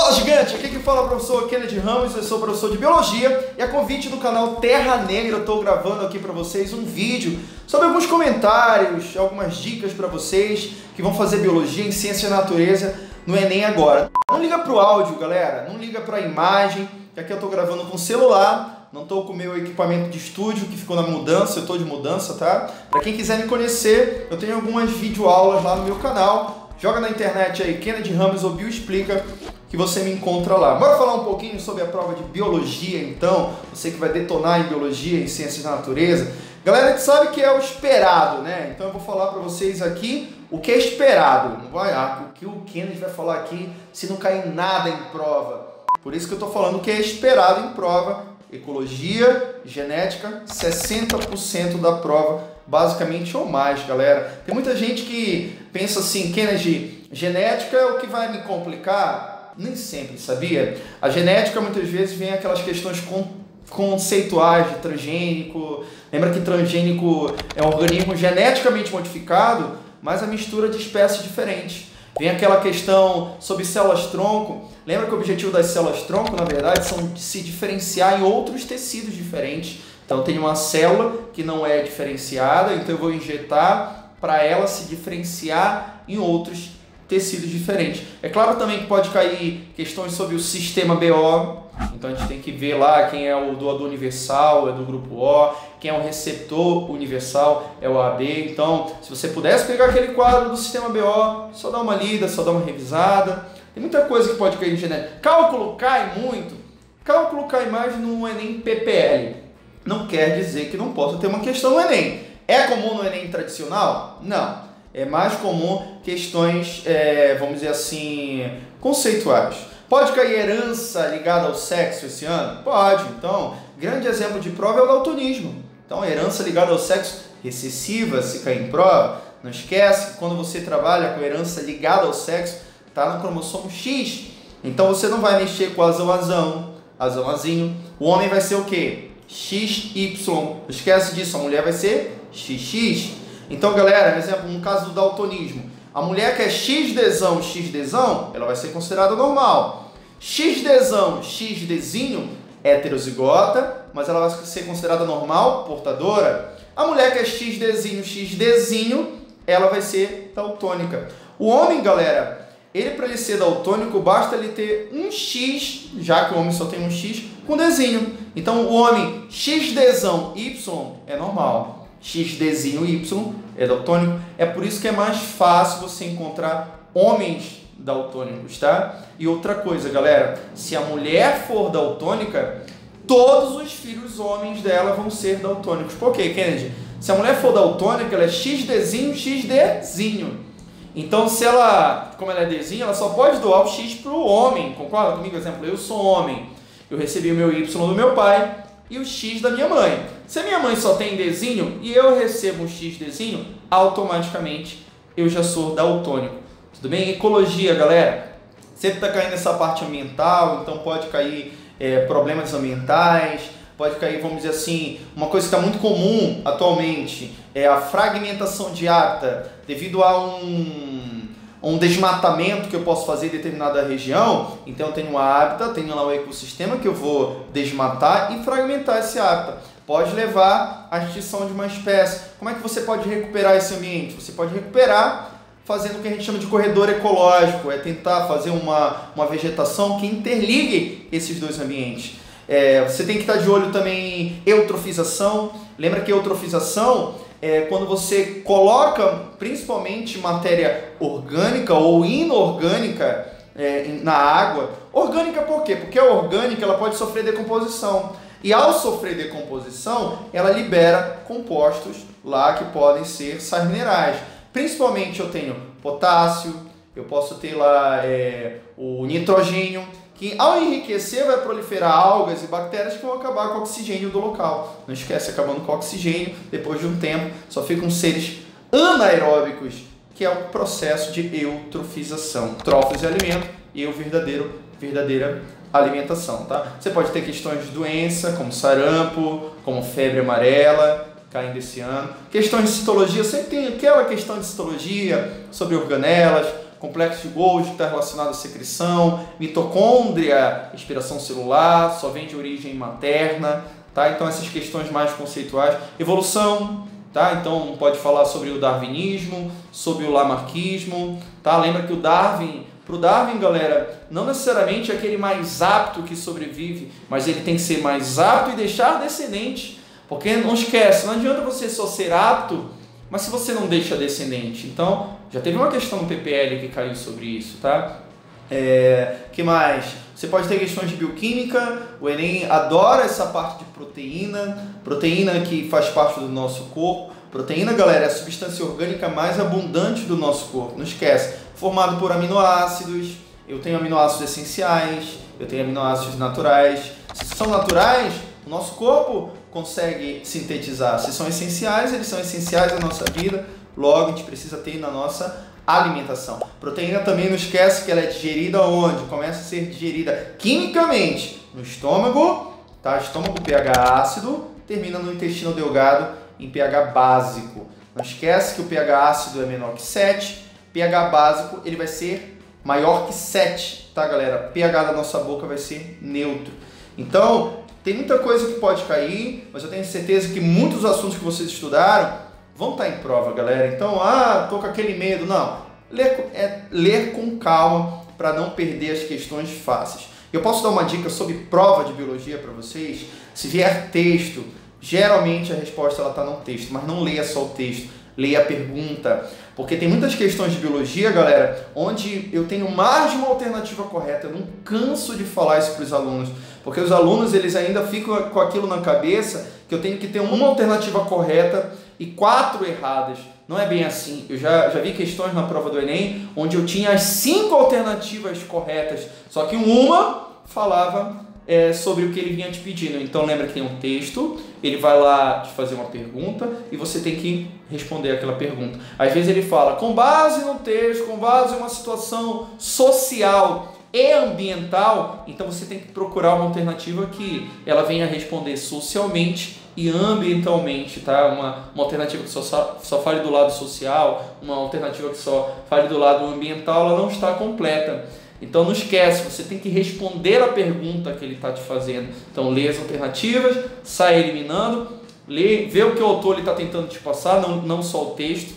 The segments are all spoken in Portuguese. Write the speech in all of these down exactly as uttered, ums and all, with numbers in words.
Fala, gigante! Aqui que fala o professor Kennedy Ramos, eu sou professor de Biologia e a convite do canal Terra Negra eu estou gravando aqui para vocês um vídeo sobre alguns comentários, algumas dicas para vocês que vão fazer Biologia em Ciência e Natureza no Enem agora. Não liga para o áudio, galera, não liga para a imagem, que aqui eu estou gravando com celular, não estou com o meu equipamento de estúdio que ficou na mudança, eu estou de mudança, tá? Para quem quiser me conhecer, eu tenho algumas videoaulas lá no meu canal, joga na internet aí Kennedy Ramos ou Bioexplica, que você me encontra lá. Bora falar um pouquinho sobre a prova de Biologia, então? Você que vai detonar em Biologia, em Ciências da Natureza. Galera, que sabe que é o esperado, né? Então eu vou falar para vocês aqui o que é esperado. Não vai, ah, o que o Kennedy vai falar aqui se não cair nada em prova. Por isso que eu tô falando que é esperado em prova. Ecologia, genética, sessenta por cento da prova, basicamente, ou mais, galera. Tem muita gente que pensa assim, Kennedy, genética é o que vai me complicar? Nem sempre, sabia? A genética muitas vezes vem aquelas questões con conceituais de transgênico. Lembra que transgênico é um organismo geneticamente modificado, mas a mistura de espécies diferentes. Vem aquela questão sobre células-tronco. Lembra que o objetivo das células-tronco, na verdade, são se diferenciar em outros tecidos diferentes. Então tem uma célula que não é diferenciada, então eu vou injetar para ela se diferenciar em outros tecidos diferentes. É claro também que pode cair questões sobre o sistema B O, então a gente tem que ver lá quem é o doador universal, é do grupo O, quem é o receptor universal, é o A B. Então, se você pudesse pegar aquele quadro do sistema B O, só dá uma lida, só dá uma revisada. Tem muita coisa que pode cair em genética. Cálculo cai muito, cálculo cai mais no Enem P P L. Não quer dizer que não possa ter uma questão no Enem. É comum no Enem tradicional? Não. É mais comum questões, é, vamos dizer assim, conceituais. Pode cair herança ligada ao sexo esse ano? Pode. Então, grande exemplo de prova é o daltonismo. Então, herança ligada ao sexo recessiva, se cair em prova, não esquece que quando você trabalha com herança ligada ao sexo, está no cromossomo X. Então, você não vai mexer com azão-azão, azão-azinho. O homem vai ser o quê? X Y. Não esquece disso, a mulher vai ser X X. Então, galera, por exemplo, no caso do daltonismo, a mulher que é xdezão, xdezão, ela vai ser considerada normal. Xdezão, xdezinho, heterozigota, mas ela vai ser considerada normal, portadora. A mulher que é xdezinho, xdezinho, ela vai ser daltônica. O homem, galera, ele para ele ser daltônico, basta ele ter um X, já que o homem só tem um X, com dezinho. Então, o homem xdezão, Y é normal. Xdzinho Y é daltônico. É por isso que é mais fácil você encontrar homens daltônicos, tá? E outra coisa, galera, se a mulher for daltônica, todos os filhos homens dela vão ser daltônicos. Por quê, Kennedy? Se a mulher for daltônica, ela é xdzinho, xdzinho. Então, se ela, como ela é Dzinho, ela só pode doar o X para o homem. Concorda comigo? Por exemplo, eu sou homem, eu recebi o meu Y do meu pai e o X da minha mãe. Se a minha mãe só tem Dzinho e eu recebo um Xdzinho, automaticamente eu já sou daltônico. Tudo bem? Ecologia, galera. Sempre está caindo essa parte ambiental, então pode cair é, problemas ambientais, pode cair, vamos dizer assim, uma coisa que está muito comum atualmente, é a fragmentação de mata devido a um... um desmatamento que eu posso fazer em determinada região. Então eu tenho um hábitat, tenho lá um ecossistema que eu vou desmatar e fragmentar esse hábitat. Pode levar à extinção de uma espécie. Como é que você pode recuperar esse ambiente? Você pode recuperar fazendo o que a gente chama de corredor ecológico, é tentar fazer uma, uma vegetação que interligue esses dois ambientes. É, você tem que estar de olho também em eutrofização. Lembra que eutrofização é quando você coloca principalmente matéria orgânica ou inorgânica é, na água. Orgânica por quê? Porque a orgânica ela pode sofrer decomposição. E ao sofrer decomposição, ela libera compostos lá que podem ser sais minerais. Principalmente eu tenho potássio, eu posso ter lá é, o nitrogênio, que ao enriquecer vai proliferar algas e bactérias que vão acabar com o oxigênio do local. Não esquece, acabando com o oxigênio, depois de um tempo só ficam seres anaeróbicos, que é um processo de eutrofização. Trofos de alimento e o verdadeiro, verdadeira alimentação, tá? Você pode ter questões de doença, como sarampo, como febre amarela, caindo esse ano. Questões de citologia, sempre tem aquela questão de citologia sobre organelas, complexo de Golgi está relacionado à secreção, mitocôndria, respiração celular, só vem de origem materna, tá? Então essas questões mais conceituais, evolução, tá? Então pode falar sobre o darwinismo, sobre o lamarquismo, tá? Lembra que o Darwin, para o Darwin, galera, não necessariamente é aquele mais apto que sobrevive, mas ele tem que ser mais apto e deixar descendente, porque não esquece, não adianta você só ser apto, mas se você não deixa descendente. Então, já teve uma questão no P P L que caiu sobre isso, tá? É, que mais? Você pode ter questões de bioquímica, o Enem adora essa parte de proteína, proteína que faz parte do nosso corpo. Proteína, galera, é a substância orgânica mais abundante do nosso corpo, não esquece. Formado por aminoácidos, eu tenho aminoácidos essenciais, eu tenho aminoácidos naturais. Se são naturais, o nosso corpo consegue sintetizar. Se são essenciais, eles são essenciais na nossa vida, logo a gente precisa ter na nossa alimentação. Proteína também, não esquece que ela é digerida onde? Começa a ser digerida quimicamente no estômago, tá? Estômago pH ácido, termina no intestino delgado em pH básico. Não esquece que o pH ácido é menor que sete, pH básico ele vai ser maior que sete, tá, galera? pH da nossa boca vai ser neutro. Então, tem muita coisa que pode cair, mas eu tenho certeza que muitos assuntos que vocês estudaram vão estar em prova, galera. Então, ah, tô com aquele medo. Não, ler, é ler com calma para não perder as questões fáceis. Eu posso dar uma dica sobre prova de biologia para vocês? Se vier texto, geralmente a resposta está no texto, mas não leia só o texto, leia a pergunta. Porque tem muitas questões de biologia, galera, onde eu tenho mais de uma alternativa correta. Eu não canso de falar isso para os alunos, porque os alunos eles ainda ficam com aquilo na cabeça que eu tenho que ter uma alternativa correta e quatro erradas. Não é bem assim. Eu já, já vi questões na prova do Enem onde eu tinha as cinco alternativas corretas, só que uma falava é, sobre o que ele vinha te pedindo. Então lembra que tem um texto, ele vai lá te fazer uma pergunta e você tem que responder aquela pergunta. Às vezes ele fala com base no texto, com base em uma situação social e ambiental, então você tem que procurar uma alternativa que ela venha responder socialmente e ambientalmente, tá? Uma, uma alternativa que só, só fale do lado social, uma alternativa que só fale do lado ambiental, ela não está completa. Então não esquece, você tem que responder a pergunta que ele está te fazendo. Então lê as alternativas, sai eliminando, lê, vê o que o autor está tentando te passar, não, não só o texto,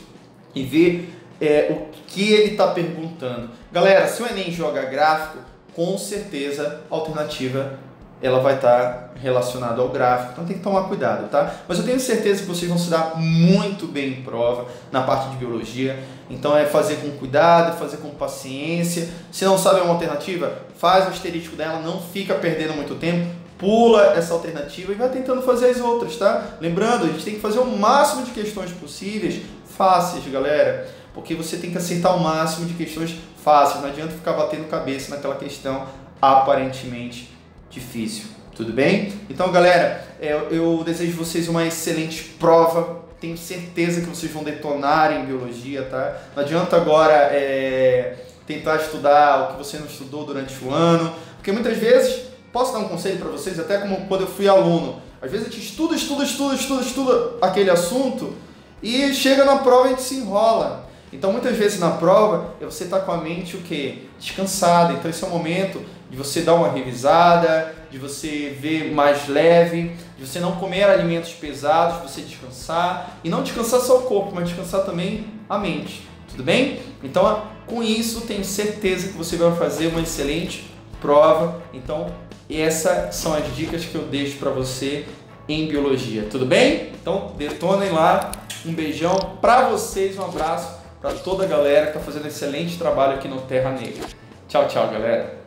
e vê É, o que ele está perguntando. Galera, se o Enem joga gráfico, com certeza a alternativa ela vai estar tá relacionada ao gráfico, então tem que tomar cuidado, tá? Mas eu tenho certeza que vocês vão se dar muito bem em prova na parte de biologia, então é fazer com cuidado, fazer com paciência. Se não sabe uma alternativa, faz o asterisco dela, não fica perdendo muito tempo, pula essa alternativa e vai tentando fazer as outras, tá? Lembrando, a gente tem que fazer o máximo de questões possíveis, fáceis, galera, porque você tem que acertar o máximo de questões fáceis, não adianta ficar batendo cabeça naquela questão aparentemente difícil, tudo bem? Então, galera, eu desejo vocês uma excelente prova, tenho certeza que vocês vão detonar em biologia, tá? Não adianta agora é, tentar estudar o que você não estudou durante o ano, porque muitas vezes, posso dar um conselho para vocês, até como quando eu fui aluno, às vezes a gente estuda, estuda, estuda, estuda, estuda aquele assunto e chega na prova e a gente se enrola. Então, muitas vezes na prova, você está com a mente o quê? Descansada. Então, esse é o momento de você dar uma revisada, de você ver mais leve, de você não comer alimentos pesados, de você descansar. E não descansar só o corpo, mas descansar também a mente. Tudo bem? Então, com isso, tenho certeza que você vai fazer uma excelente prova. Então, essas são as dicas que eu deixo para você em biologia. Tudo bem? Então, detonem lá. Um beijão para vocês, um abraço para toda a galera que está fazendo um excelente trabalho aqui no Terra Negra. Tchau, tchau, galera!